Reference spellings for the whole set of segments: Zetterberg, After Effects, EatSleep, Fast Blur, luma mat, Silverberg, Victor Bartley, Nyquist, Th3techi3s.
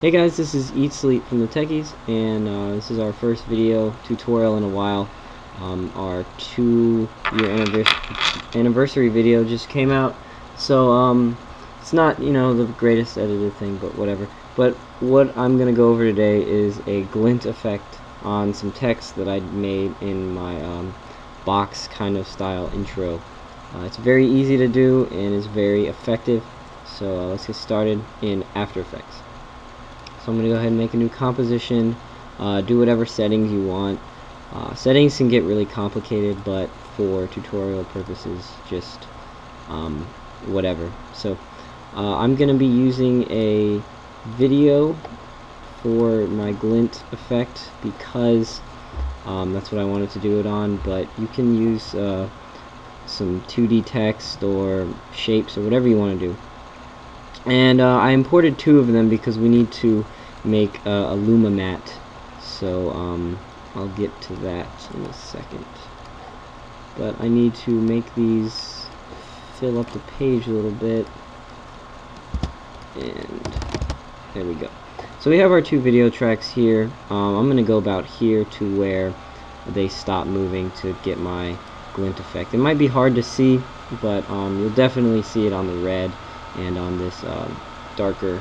Hey guys, this is EatSleep from the Techies, and this is our first video tutorial in a while. Our 2-year anniversary video just came out, so it's not, you know, the greatest edited thing, but whatever. But what I'm gonna go over today is a glint effect on some text that I made in my box kind of style intro. It's very easy to do and is very effective, so let's get started in After Effects. So I'm going to go ahead and make a new composition, do whatever settings you want. Settings can get really complicated, but for tutorial purposes, just whatever. So I'm going to be using a video for my glint effect because that's what I wanted to do it on, but you can use some 2D text or shapes or whatever you want to do. And I imported 2 of them because we need to make a luma mat, so I'll get to that in a second. But I need to make these fill up the page a little bit, and there we go. So we have our 2 video tracks here. I'm going to go about here to where they stop moving to get my glint effect. It might be hard to see, but you'll definitely see it on the red and on this darker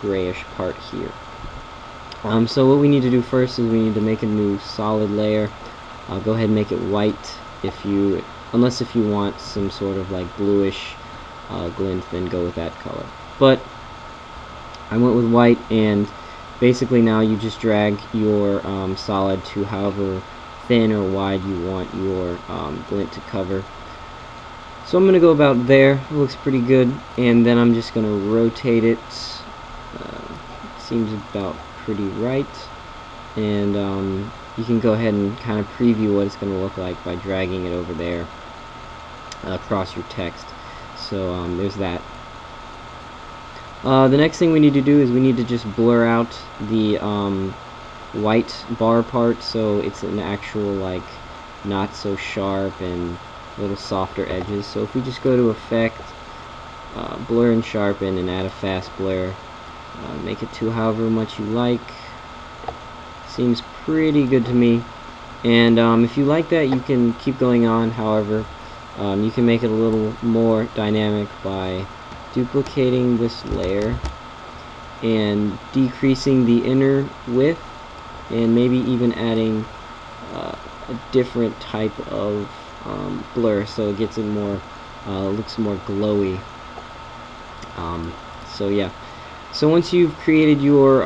grayish part here. So what we need to do first is we need to make a new solid layer. Go ahead and make it white unless if you want some sort of like bluish glint, then go with that color. But I went with white, and basically now you just drag your solid to however thin or wide you want your glint to cover. So I'm going to go about there. It looks pretty good, and then I'm just going to rotate it. Seems about pretty right, and you can go ahead and kind of preview what it's going to look like by dragging it over there across your text. So there's that. The next thing we need to do is we need to just blur out the white bar part, so it's an actual, like, not so sharp and little softer edges. So if we just go to Effect, Blur and Sharpen, and add a Fast Blur, make it to however much you like. Seems pretty good to me. And if you like that, you can keep going on. However, you can make it a little more dynamic by duplicating this layer and decreasing the inner width, and maybe even adding a different type of blur, so it gets it more, looks more glowy. So yeah, so once you've created your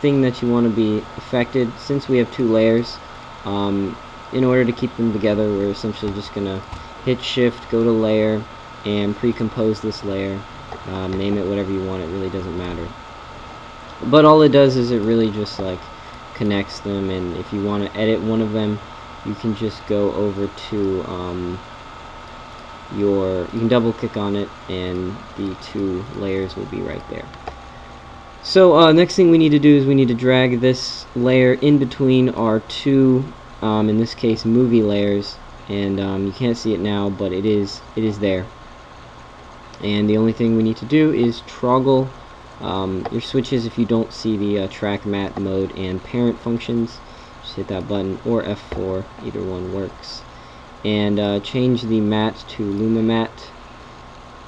thing that you want to be affected, since we have 2 layers, in order to keep them together, we're essentially just gonna hit Shift, go to Layer, and pre-compose this layer. Name it whatever you want, it really doesn't matter. But all it does is it really just like connects them, and if you want to edit one of them, you can just go over to you can double click on it, and the 2 layers will be right there. So next thing we need to do is we need to drag this layer in between our 2, in this case, movie layers, and you can't see it now, but it is there. And the only thing we need to do is toggle your switches if you don't see the track mat, mode, and parent functions. Just hit that button, or F4, either one works, and change the mat to luma mat.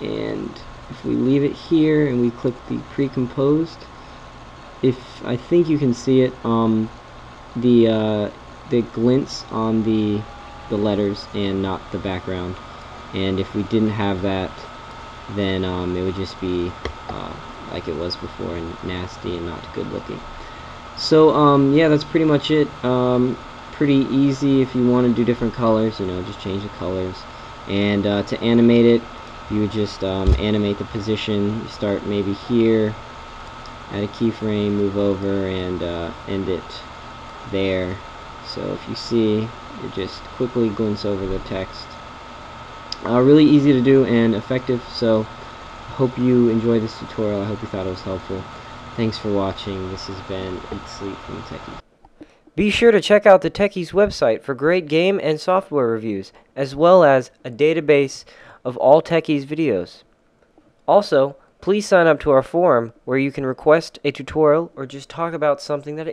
And if we leave it here and we click the pre-composed, I think you can see it, the glints on the letters and not the background. And if we didn't have that, then it would just be like it was before, and nasty and not good looking. So yeah, that's pretty much it. Pretty easy. If you want to do different colors, you know, just change the colors. And to animate it, you would just animate the position. You start maybe here, add a keyframe, move over, and end it there. So if you see, it just quickly glints over the text. Really easy to do and effective. So I hope you enjoyed this tutorial. I hope you thought it was helpful. Thanks for watching. This has been Eat Sleep from the Techies. Be sure to check out the Techies website for great game and software reviews, as well as a database of all Techies videos. Also, Please sign up to our forum where you can request a tutorial or just talk about something that